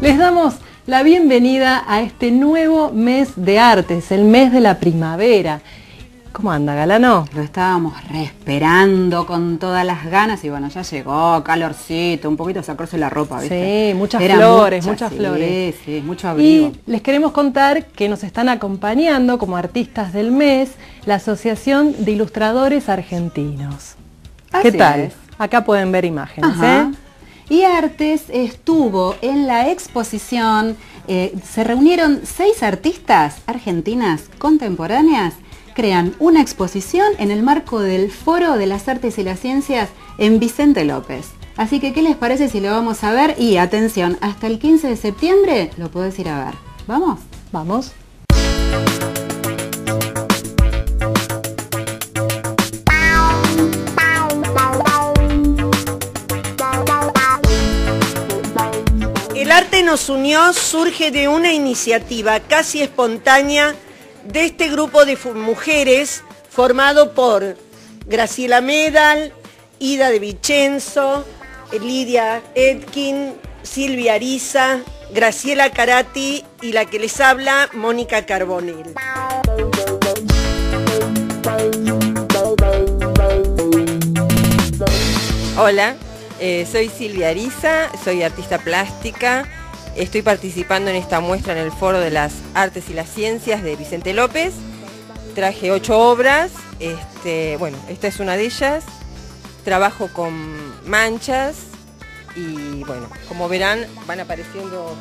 Les damos la bienvenida a este nuevo mes de artes, el mes de la primavera. ¿Cómo anda, Galano? Lo estábamos esperando con todas las ganas y bueno, ya llegó, calorcito, un poquito sacarse la ropa, ¿viste? Sí, muchas flores. Sí, mucho abrigo. Y les queremos contar que nos están acompañando como artistas del mes la Asociación de Ilustradores Argentinos. Así ¿Qué tal? Acá pueden ver imágenes, ajá. Y Artes estuvo en la exposición, se reunieron 6 artistas argentinas contemporáneas, crean una exposición en el marco del Foro de las Artes y las Ciencias en Vicente López. Así que, ¿qué les parece si lo vamos a ver? Y atención, hasta el 15 de septiembre lo podés ir a ver. ¿Vamos? Vamos. Nos unió, surge de una iniciativa casi espontánea de este grupo de mujeres formado por Graciela Medal, Ida de Vicenzo, Lidia Etkin, Silvia Ariza, Graciela Caratti y la que les habla, Mónica Carbonell. Hola, soy Silvia Ariza, soy artista plástica. Estoy participando en esta muestra en el Foro de las Artes y las Ciencias de Vicente López. Traje 8 obras, bueno, esta es una de ellas. Trabajo con manchas y bueno, como verán van apareciendo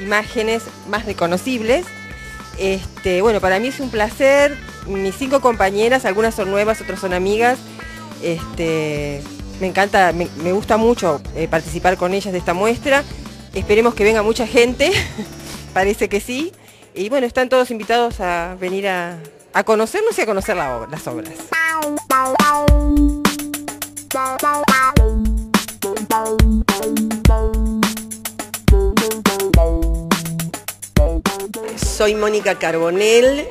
imágenes más reconocibles. Bueno, para mí es un placer. Mis 5 compañeras, algunas son nuevas, otras son amigas. Me encanta, me gusta mucho participar con ellas de esta muestra. Esperemos que venga mucha gente, parece que sí. Y bueno, están todos invitados a venir a conocernos y a conocer las obras. Soy Mónica Carbonell,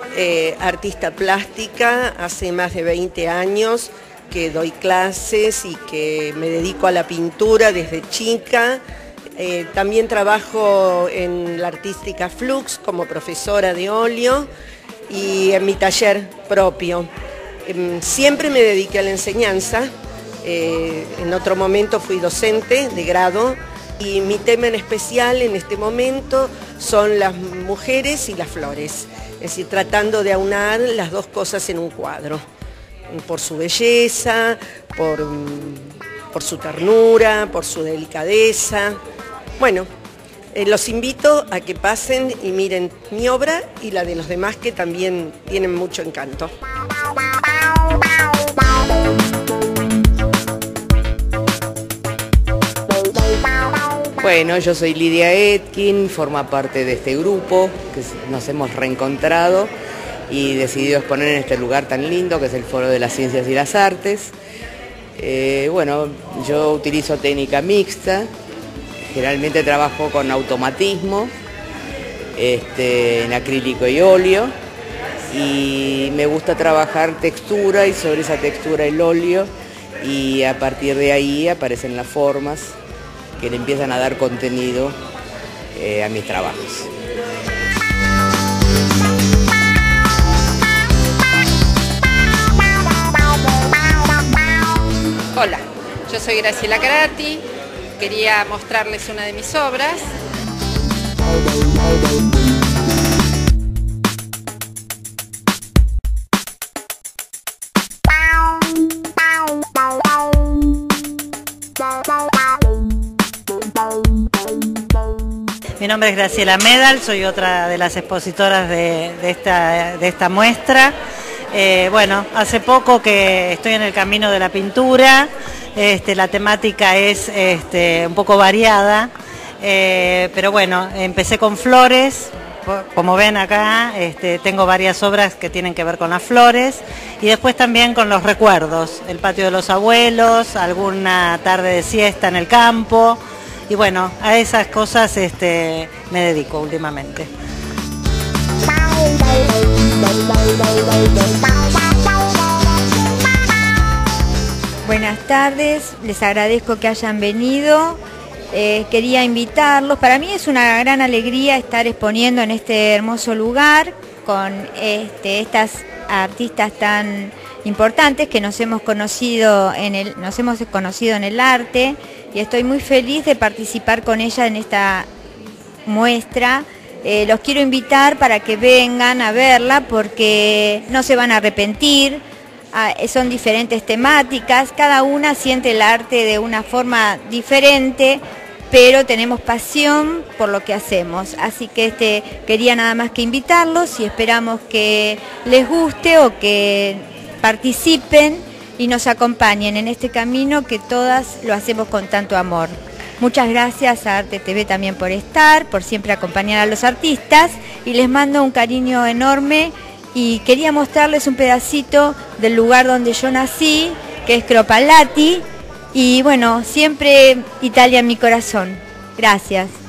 artista plástica, hace más de 20 años que doy clases y que me dedico a la pintura desde chica. También trabajo en la artística Flux como profesora de óleo y en mi taller propio. Siempre me dediqué a la enseñanza, en otro momento fui docente de grado y mi tema en especial en este momento son las mujeres y las flores, es decir, tratando de aunar las dos cosas en un cuadro, por su belleza, por su ternura, por su delicadeza. Bueno, los invito a que pasen y miren mi obra y la de los demás que también tienen mucho encanto. Bueno, yo soy Lidia Etkin, forma parte de este grupo que nos hemos reencontrado y decidido exponer en este lugar tan lindo que es el Foro de las Ciencias y las Artes. Bueno, yo utilizo técnica mixta. Generalmente trabajo con automatismo, en acrílico y óleo, y me gusta trabajar textura y sobre esa textura el óleo, y a partir de ahí aparecen las formas que le empiezan a dar contenido a mis trabajos. Hola, yo soy Graciela Caratti. Quería mostrarles una de mis obras. Mi nombre es Graciela Medal, soy otra de las expositoras de esta muestra. Bueno, hace poco que estoy en el camino de la pintura. La temática es un poco variada, pero bueno, empecé con flores, como ven acá, tengo varias obras que tienen que ver con las flores y después también con los recuerdos, el patio de los abuelos, alguna tarde de siesta en el campo y bueno, a esas cosas me dedico últimamente. Buenas tardes, les agradezco que hayan venido. Quería invitarlos, para mí es una gran alegría estar exponiendo en este hermoso lugar con estas artistas tan importantes que nos hemos conocido en el arte y estoy muy feliz de participar con ellas en esta muestra. Los quiero invitar para que vengan a verla porque no se van a arrepentir. Son diferentes temáticas, cada una siente el arte de una forma diferente, pero tenemos pasión por lo que hacemos. Así que quería nada más que invitarlos y esperamos que les guste o que participen y nos acompañen en este camino que todas lo hacemos con tanto amor. Muchas gracias a Arte TV también por estar, por siempre acompañar a los artistas y les mando un cariño enorme. Y quería mostrarles un pedacito del lugar donde yo nací, que es Cropalati. Y bueno, siempre Italia en mi corazón. Gracias.